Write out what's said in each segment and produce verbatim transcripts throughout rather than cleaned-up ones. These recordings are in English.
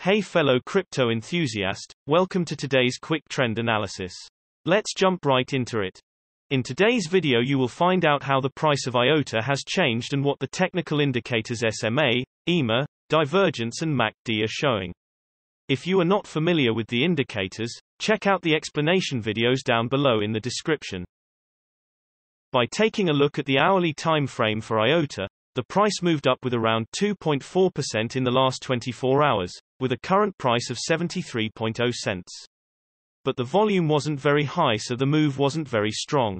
Hey fellow crypto enthusiast, welcome to today's quick trend analysis. Let's jump right into it. In today's video you will find out how the price of I O T A has changed and what the technical indicators S M A, E M A, divergence and M A C D are showing. If you are not familiar with the indicators, check out the explanation videos down below in the description. By taking a look at the hourly time frame for I O T A, the price moved up with around two point four percent in the last twenty-four hours, with a current price of seventy-three point zero cents. But the volume wasn't very high, so the move wasn't very strong.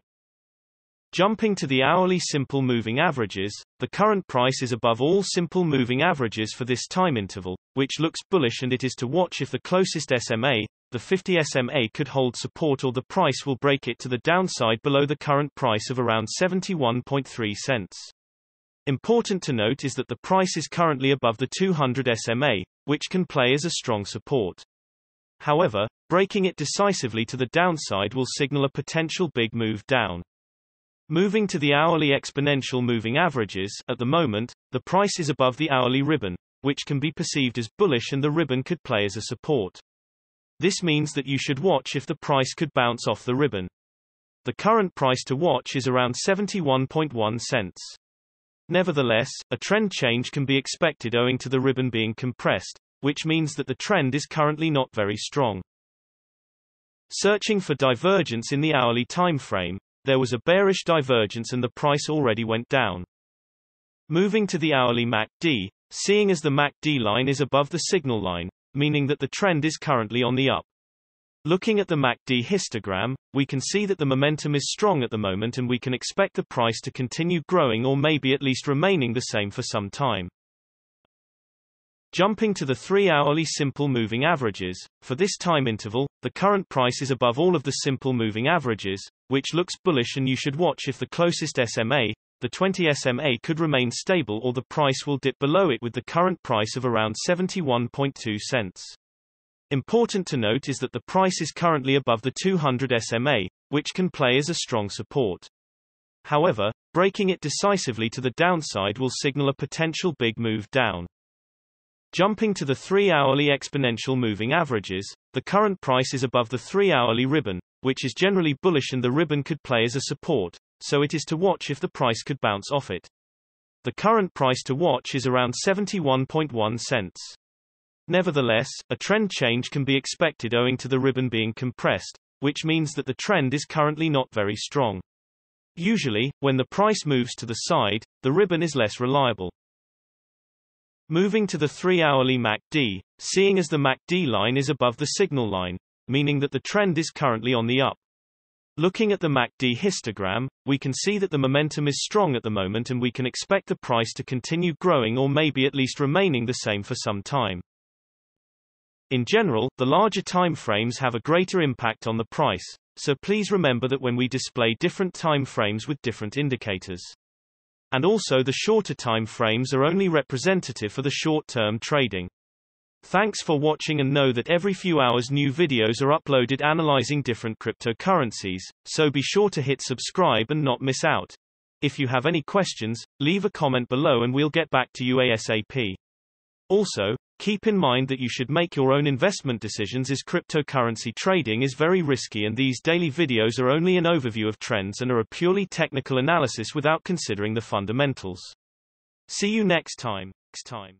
Jumping to the hourly simple moving averages, the current price is above all simple moving averages for this time interval, which looks bullish, and it is to watch if the closest S M A, the fifty S M A, could hold support, or the price will break it to the downside below the current price of around seventy-one point three cents. Important to note is that the price is currently above the two hundred S M A, which can play as a strong support. However, breaking it decisively to the downside will signal a potential big move down. Moving to the hourly exponential moving averages, at the moment, the price is above the hourly ribbon, which can be perceived as bullish, and the ribbon could play as a support. This means that you should watch if the price could bounce off the ribbon. The current price to watch is around seventy-one point one cents. Nevertheless, a trend change can be expected owing to the ribbon being compressed, which means that the trend is currently not very strong. Searching for divergence in the hourly time frame, there was a bearish divergence and the price already went down. Moving to the hourly M A C D, seeing as the M A C D line is above the signal line, meaning that the trend is currently on the up. Looking at the M A C D histogram, we can see that the momentum is strong at the moment, and we can expect the price to continue growing, or maybe at least remaining the same for some time. Jumping to the three hourly simple moving averages, for this time interval, the current price is above all of the simple moving averages, which looks bullish, and you should watch if the closest S M A, the twenty S M A, could remain stable, or the price will dip below it with the current price of around seventy-one point two cents. Important to note is that the price is currently above the two hundred S M A, which can play as a strong support. However, breaking it decisively to the downside will signal a potential big move down. Jumping to the three hourly exponential moving averages, the current price is above the three hourly ribbon, which is generally bullish, and the ribbon could play as a support, so it is to watch if the price could bounce off it. The current price to watch is around seventy-one point one cents. Nevertheless, a trend change can be expected owing to the ribbon being compressed, which means that the trend is currently not very strong. Usually, when the price moves to the side, the ribbon is less reliable. Moving to the three hourly M A C D, seeing as the M A C D line is above the signal line, meaning that the trend is currently on the up. Looking at the M A C D histogram, we can see that the momentum is strong at the moment, and we can expect the price to continue growing, or maybe at least remaining the same for some time. In general, the larger time frames have a greater impact on the price, so please remember that when we display different time frames with different indicators. And also, the shorter time frames are only representative for the short-term trading. Thanks for watching, and know that every few hours new videos are uploaded analyzing different cryptocurrencies, so be sure to hit subscribe and not miss out. If you have any questions, leave a comment below and we'll get back to you ASAP. Also, keep in mind that you should make your own investment decisions, as cryptocurrency trading is very risky, and these daily videos are only an overview of trends and are a purely technical analysis without considering the fundamentals. See you next time. Next time.